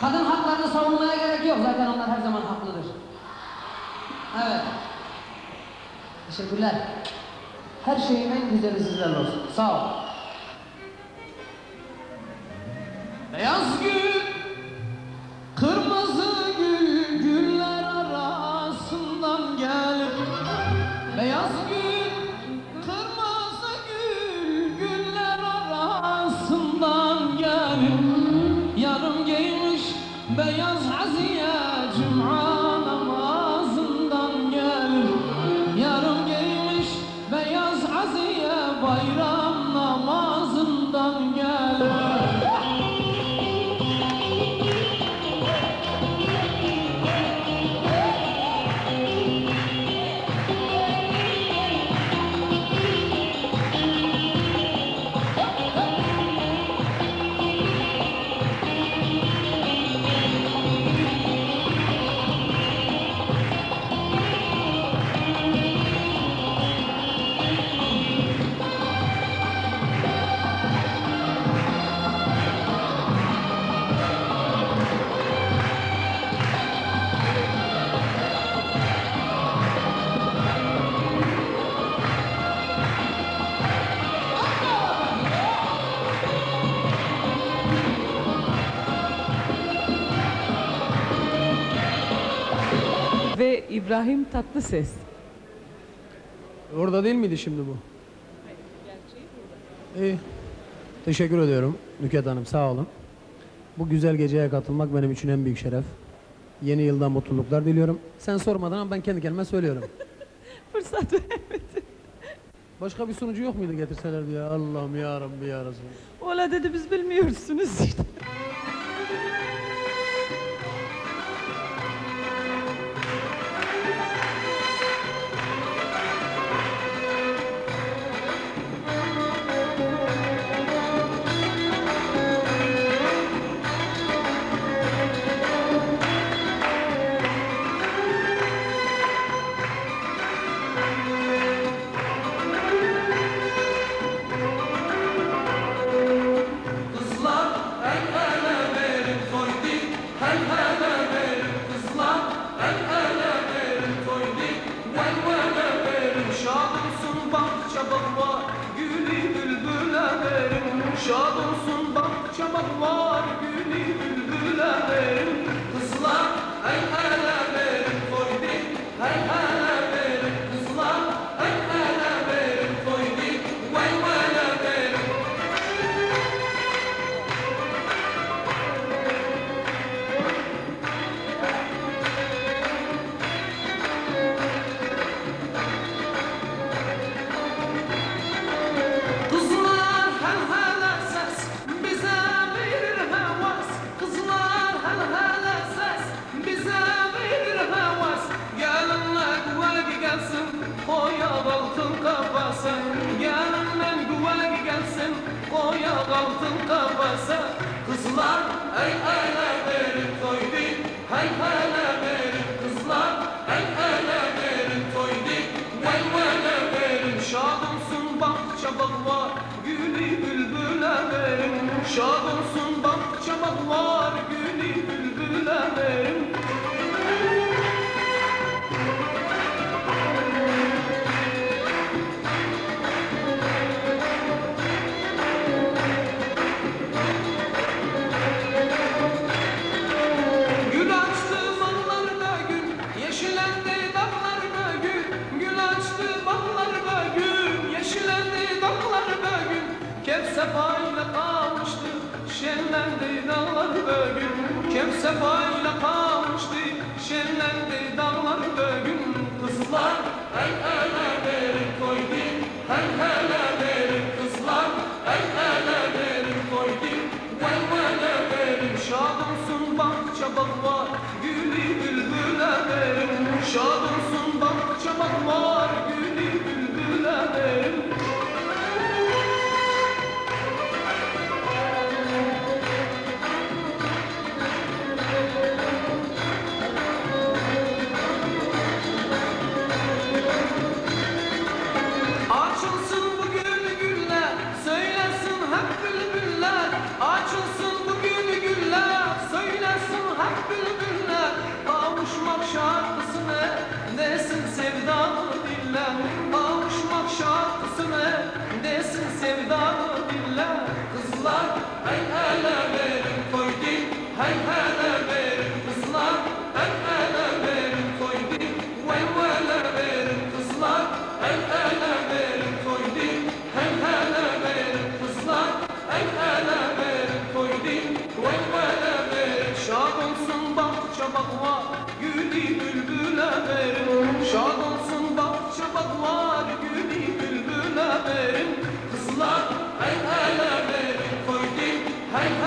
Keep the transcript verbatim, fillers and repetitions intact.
Kadın haklarını savunmaya gerek yok. Zaten onlar her zaman haklıdır. Evet. Teşekkürler. Her şeyin en güzeli sizlerle olsun. Sağ ol. Beyaz gül, kırmızı gül, güller arasından gelir. Beyaz gül, kırmızı gül, güller arasından gelir. Yarım giymiş beyaz aziye cuma namazından gelir. Yarım giymiş beyaz aziye bayram namazından gelir. Ve İbrahim Tatlises. Orada değil miydi şimdi bu? Hayır, gerçeği burada. İyi. Teşekkür ediyorum Nukhet Hanım, sağ olun. Bu güzel geceye katılmak benim için en büyük şeref. Yeni yıldan mutluluklar diliyorum. Sen sormadan ama ben kendi kendime söylüyorum. Fırsat vermedin. Başka bir sunucu yok muydu getirselerdi ya? Allah'ım ya Rabbi ya Resulü. Ola dedi, biz bilmiyorsunuz işte. Şad olsun bahçe bağlar, gülü bülbüle verin. Kızlar el ele verin koydu, el ele verin. Kızlar el ele verin koydu, vay vele verin. Altın kafası kızlar ey ele verin koydu, hey hele verin. Kızlar ey ele verin koydu, vay vele verin. Şad olsun bahçe bağlar, gülü bülbüle verin. Şad olsun bahçe bağlar, gülü bülbüle verin. Kevsefayla kavuştu, şenlendi dağlar bugün. Kevsefayla kavuştu, şenlendi dağlar bugün. Kızlar el ele verin koydu, el ele verin. Kızlar el ele verin koydu, vay vele verin. Şad olsun bahçe bağlar, gülü bülbüle verin. Şad olsun bahçe bağlar, gülü bülbüle verin. Thank you. baklar, gülü bülbüle verim. Şad olsun bahçe baklar, gülü bülbüle verim. Kızlar, hey hele verim, koydum, hey hele verim.